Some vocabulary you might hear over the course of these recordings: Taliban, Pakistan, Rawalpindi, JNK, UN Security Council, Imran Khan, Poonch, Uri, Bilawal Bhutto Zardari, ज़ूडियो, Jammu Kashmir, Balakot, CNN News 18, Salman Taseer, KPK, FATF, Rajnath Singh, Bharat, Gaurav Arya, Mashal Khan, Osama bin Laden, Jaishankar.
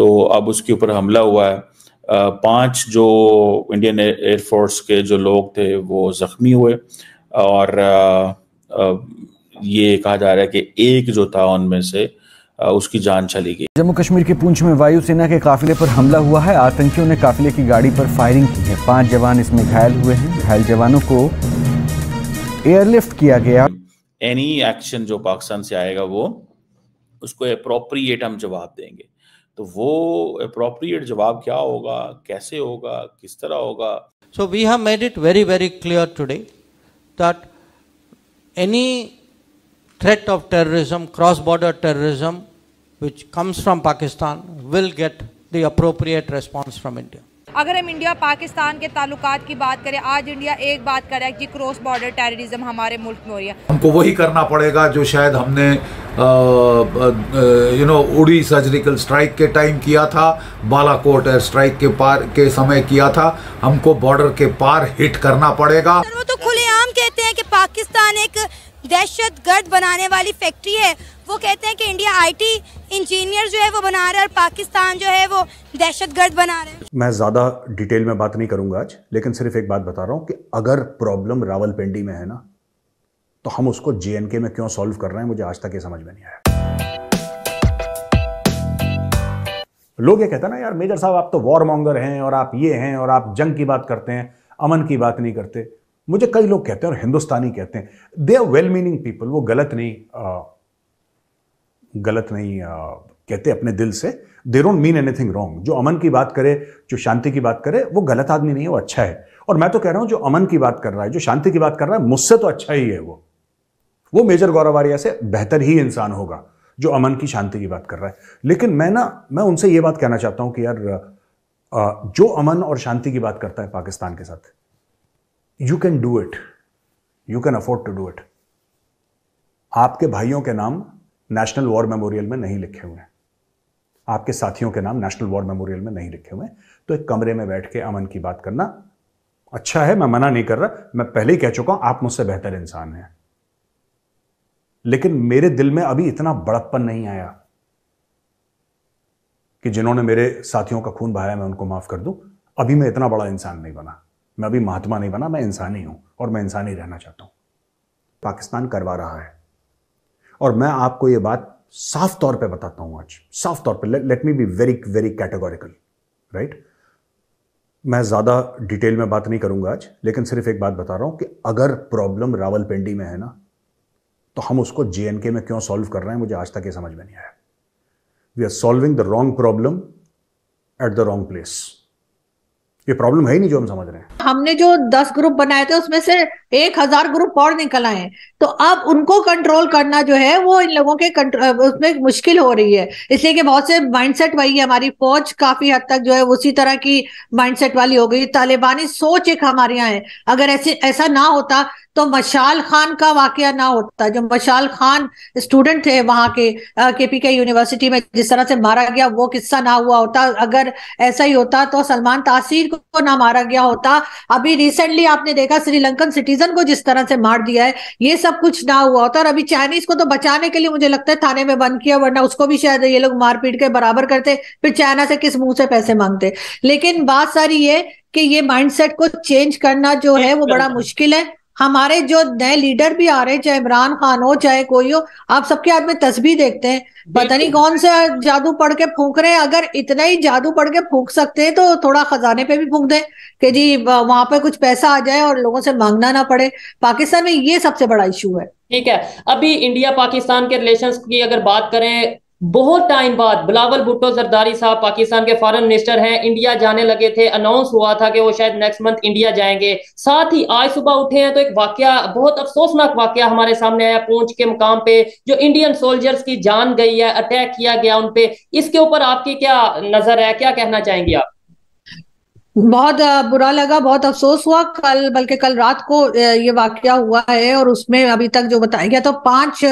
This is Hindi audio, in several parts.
तो अब उसके ऊपर हमला हुआ है। 5 जो इंडियन एयरफोर्स के जो लोग थे वो जख्मी हुए और ये कहा जा रहा है कि 1 जो था उनमें से उसकी जान चली गई। जम्मू कश्मीर के पूंछ में वायुसेना के काफिले पर हमला हुआ है। आतंकियों ने काफिले की गाड़ी पर फायरिंग की है। 5 जवान इसमें घायल हुए हैं। घायल जवानों को एयरलिफ्ट किया गया। एनी एक्शन जो पाकिस्तान से आएगा वो उसको एप्रोप्रिएट हम जवाब देंगे। तो वो एप्रोप्रिएट जवाब क्या होगा, कैसे होगा, किस तरह होगा? So we have made it very very clear today that any threat of terrorism, cross border terrorism which comes from Pakistan will get the appropriate response from India. अगर हम इंडिया पाकिस्तान के ताल्लुकात की बात करें, आज इंडिया एक बात कर रहा है कि क्रॉस बॉर्डर टेररिज्म हमारे मुल्क में हो रही है। हमको वही करना पड़ेगा जो शायद हमने उड़ी सर्जिकल स्ट्राइक के टाइम किया था, बालाकोट एयर स्ट्राइक के पार के समय किया था। हमको बॉर्डर के पार हिट करना पड़ेगा। वो तो खुलेआम कहते हैं कि पाकिस्तान एक दहशतगर्द बनाने वाली फैक्ट्री है। वो कहते हैं कि इंडिया आईटी इंजीनियर जो है वो बना रहा है और पाकिस्तान जो है वो दहशतगर्द बना रहा है। मैं ज़्यादा डिटेल में बात नहीं करूंगा आज, लेकिन सिर्फ एक बात बता रहा हूं कि अगर प्रॉब्लम रावलपिंडी में है ना, तो हम उसको JNK में क्यों सॉल्व कर रहे हैं, मुझे आज तक ये समझ में नहीं आया। लोग ये कहते हैं ना, यार मेजर साहब आप तो वॉर मॉन्गर हैं और आप ये हैं और आप जंग की बात करते हैं, अमन की बात नहीं करते। मुझे कई लोग कहते हैं और हिंदुस्तानी कहते हैं, they are well meaning people. वो गलत नहीं कहते अपने दिल से। They don't mean anything wrong. जो अमन की बात करे, जो शांति की बात करे, वो गलत आदमी नहीं है, वो अच्छा है। और मैं तो कह रहा हूं जो अमन की बात कर रहा है, जो शांति की बात कर रहा है, मुझसे तो अच्छा ही है वो मेजर गौरव आर्या से बेहतर ही इंसान होगा जो अमन की शांति की बात कर रहा है। लेकिन मैं उनसे ये बात कहना चाहता हूं कि यार जो अमन और शांति की बात करता है पाकिस्तान के साथ, you can do it, you can afford to do it. आपके भाइयों के नाम नेशनल वॉर मेमोरियल में नहीं लिखे हुए हैं, आपके साथियों के नाम नेशनल वॉर मेमोरियल में नहीं लिखे हुए हैं। तो एक कमरे में बैठ के अमन की बात करना अच्छा है, मैं मना नहीं कर रहा। मैं पहले ही कह चुका हूं आप मुझसे बेहतर इंसान हैं, लेकिन मेरे दिल में अभी इतना बड़प्पन नहीं आया कि जिन्होंने मेरे साथियों का खून बहाया मैं उनको माफ कर दूं। अभी मैं इतना बड़ा इंसान नहीं बना, मैं अभी महात्मा नहीं बना, मैं इंसान ही हूं और मैं इंसान ही रहना चाहता हूं। पाकिस्तान करवा रहा है और मैं आपको यह बात साफ तौर पे बताता हूं आज, साफ तौर पे। Let me be very very categorical, right. मैं ज्यादा डिटेल में बात नहीं करूंगा आज, लेकिन सिर्फ एक बात बता रहा हूं कि अगर प्रॉब्लम रावलपिंडी में है ना, तो हम उसको JNK में क्यों सॉल्व कर रहे हैं, मुझे आज तक यह समझ में नहीं आया। We are solving the wrong problem at the wrong place. ये प्रॉब्लम है ही नहीं जो हम समझ रहे हैं। हमने जो 10 ग्रुप बनाए थे उसमें से 1000 ग्रुप और निकल आए, तो अब उनको कंट्रोल करना जो है वो इन लोगों के उसमें मुश्किल हो रही है। इसलिए कि बहुत से माइंडसेट वही है, हमारी फौज काफी हद तक जो है उसी तरह की माइंडसेट वाली हो गई। तालिबानी सोच एक हमारे यहाँ है। अगर ऐसा ना होता तो मशाल खान का वाकया ना होता। जो मशाल खान स्टूडेंट थे वहां के KPK यूनिवर्सिटी में, जिस तरह से मारा गया वो किस्सा ना हुआ होता। अगर ऐसा ही होता तो सलमान तासीर को ना मारा गया होता। अभी रिसेंटली आपने देखा श्रीलंकन सिटीजन को जिस तरह से मार दिया है, ये सब कुछ ना हुआ होता। और अभी चाइनीज को तो बचाने के लिए मुझे लगता है थाने में बंद किया, वरना उसको भी शायद ये लोग मारपीट के बराबर करते, फिर चाइना से किस मुंह से पैसे मांगते। लेकिन बात सारी ये कि ये माइंडसेट को चेंज करना जो है वो बड़ा मुश्किल है। हमारे जो नए लीडर भी आ रहे हैं, चाहे इमरान खान हो चाहे कोई हो, आप सबके हाथ में तस्बीह देखते हैं, पता नहीं कौन सा जादू पढ़ के फूंक रहे हैं। अगर इतना ही जादू पढ़ के फूंक सकते हैं तो थोड़ा खजाने पे भी फूंक दें कि जी वहां पे कुछ पैसा आ जाए और लोगों से मांगना ना पड़े। पाकिस्तान में ये सबसे बड़ा इशू है। ठीक है, अभी इंडिया पाकिस्तान के रिलेशंस की अगर बात करें, बहुत टाइम बाद बिलावल भुट्टो जरदारी साहब पाकिस्तान के फॉरेन मिनिस्टर हैं, इंडिया जाने लगे थे। अनाउंस हुआ था कि वो शायद नेक्स्ट मंथ इंडिया जाएंगे। साथ ही आज सुबह उठे हैं तो एक वाकया, बहुत अफसोसनाक वाकया हमारे सामने आया पूंछ के मुकाम पे, जो इंडियन सोल्जर्स की जान गई है, अटैक किया गया उन पे। इसके ऊपर आपकी क्या नजर है, क्या कहना चाहेंगे आप? बहुत बुरा लगा, बहुत अफसोस हुआ। कल रात को ये वाकया हुआ है और उसमें अभी तक जो बताया गया तो 5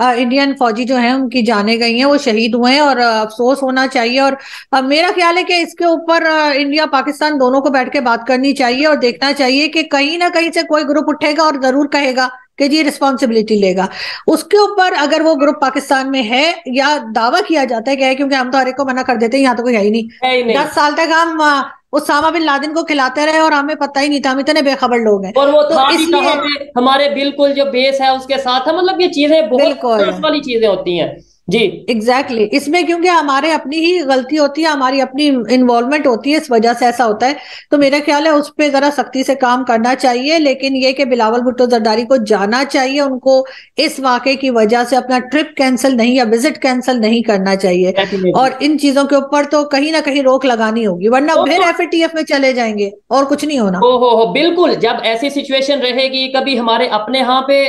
इंडियन फौजी जो हैं उनकी जाने गई हैं, वो शहीद हुए हैं और अफसोस होना चाहिए। और मेरा ख्याल है कि इसके ऊपर इंडिया पाकिस्तान दोनों को बैठ के बात करनी चाहिए और देखना चाहिए कि कहीं ना कहीं से कोई ग्रुप उठेगा और जरूर कहेगा कि जी रिस्पॉन्सिबिलिटी लेगा, उसके ऊपर अगर वो ग्रुप पाकिस्तान में है या दावा किया जाता है क्या है, क्योंकि हम तो हर एक को मना कर देते हैं, यहाँ तो कोई है ही नहीं। 10 साल तक हम उसामा बिन लादेन को खिलाते रहे और हमें पता ही नहीं था, हम इतने बेखबर लोग हैं। और वो तो इसलिए हमारे बिल्कुल जो बेस है उसके साथ है, मतलब ये चीजें बहुत वाली चीजें होती हैं जी। एग्जैक्टली इसमें क्योंकि हमारे अपनी ही गलती होती है, हमारी अपनी इन्वॉल्वमेंट होती है, इस वजह से ऐसा होता है। तो मेरा ख्याल है उस पर जरा सख्ती से काम करना चाहिए, लेकिन ये कि बिलावल भुट्टो जरदारी को जाना चाहिए, उनको इस वाकये की वजह से अपना ट्रिप कैंसिल नहीं या विजिट कैंसिल नहीं करना चाहिए, और इन चीजों के ऊपर तो कहीं ना कहीं रोक लगानी होगी, वरना फिर FATF में चले जाएंगे और कुछ नहीं होना। हो बिल्कुल, जब ऐसी सिचुएशन रहेगी, कभी हमारे अपने यहाँ पे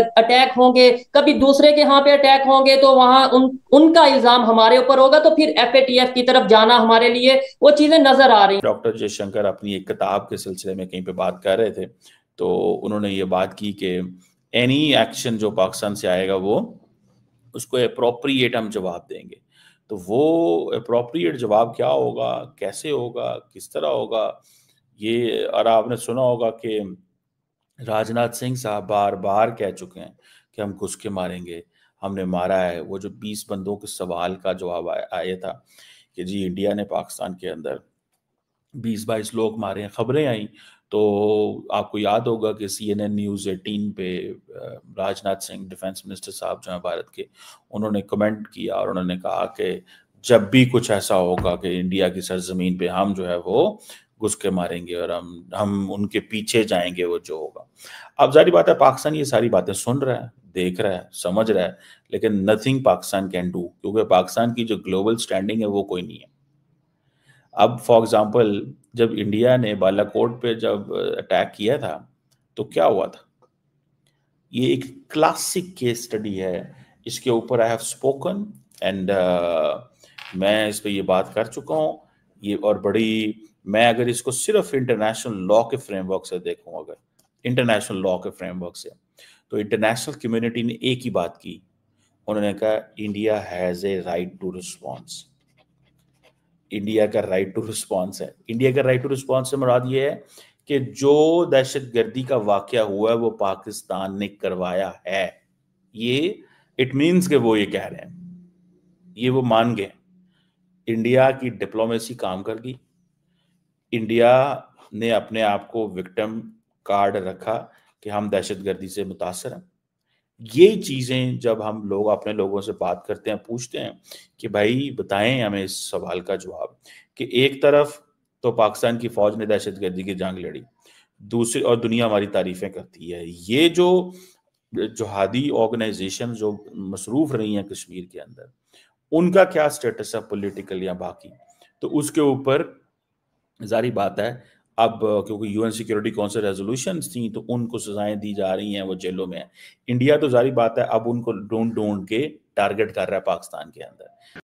अटैक होंगे, कभी दूसरे के यहाँ पे अटैक होंगे, तो वहाँ उनका इल्जाम हमारे ऊपर होगा, तो फिर FATF की तरफ जाना हमारे लिए वो चीजें नजर आ रही। डॉक्टर जयशंकर अपनी एक किताब के सिलसिले में कहीं पे बात कर रहे थे, तो उन्होंने ये बात की कि एनी एक्शन जो पाकिस्तान से आएगा वो उसको एप्रोप्रिएट हम जवाब देंगे। तो वो एप्रोप्रिएट जवाब क्या होगा, कैसे होगा, किस तरह होगा, ये और आपने सुना होगा कि राजनाथ सिंह साहब बार बार कह चुके हैं कि हम घुस के मारेंगे, हमने मारा है। वो जो 20 बंदों के सवाल का जवाब आया था कि जी इंडिया ने पाकिस्तान के अंदर 20-22 लोग मारे हैं, खबरें आई। तो आपको याद होगा कि CNN News 18 पे राजनाथ सिंह डिफेंस मिनिस्टर साहब जो हैं भारत के, उन्होंने कमेंट किया और उन्होंने कहा कि जब भी कुछ ऐसा होगा कि इंडिया की सरजमीन पे हम जो है वो घुस के मारेंगे और हम उनके पीछे जाएंगे, वो जो होगा। अब जाहिर बात है पाकिस्तान ये सारी बातें सुन रहा है, देख रहा है, समझ रहा है, लेकिन नथिंग पाकिस्तान कैन डू, क्योंकि पाकिस्तान की जो ग्लोबल स्टैंडिंग है वो कोई नहीं है। अब फॉर एग्जांपल जब इंडिया ने बालाकोट पे जब अटैक किया था तो क्या हुआ था, ये एक क्लासिक केस स्टडी है। इसके ऊपर आई हैव स्पोकन एंड मैं इस पे ये बात कर चुका हूँ। ये और बड़ी, मैं अगर इसको सिर्फ इंटरनेशनल लॉ के फ्रेमवर्क से देखूँ, अगर इंटरनेशनल लॉ के फ्रेमवर्क से, तो इंटरनेशनल कम्युनिटी ने एक ही बात की, उन्होंने कहा India has a right to response. India का राइट टू रिस्पॉन्स है, इंडिया का राइट टू रिस्पॉन्स से मुराद ये है कि जो दहशतगर्दी का वाकया हुआ है वो पाकिस्तान ने करवाया है। ये इट मींस कि वो ये कह रहे हैं, ये वो मान गए। इंडिया की डिप्लोमेसी काम कर गई, इंडिया ने अपने आप को विक्टिम कार्ड रखा कि हम दहशतगर्दी से मुतासर हैं। ये चीज़ें जब हम लोग अपने लोगों से बात करते हैं, पूछते हैं कि भाई बताएं हमें इस सवाल का जवाब, कि एक तरफ तो पाकिस्तान की फौज ने दहशतगर्दी की जंग लड़ी, दूसरी और दुनिया हमारी तारीफें करती है। ये जो जहादी ऑर्गेनाइजेशन जो मसरूफ़ रही हैं कश्मीर के अंदर, उनका क्या स्टेटस है पॉलिटिकल या बाकी, तो उसके ऊपर जारी बात है। अब क्योंकि UN सिक्योरिटी काउंसिल रेजोल्यूशंस थी तो उनको सजाएं दी जा रही हैं, वो जेलों में है। इंडिया तो जारी बात है अब उनको ढूंढ के टारगेट कर रहा है पाकिस्तान के अंदर।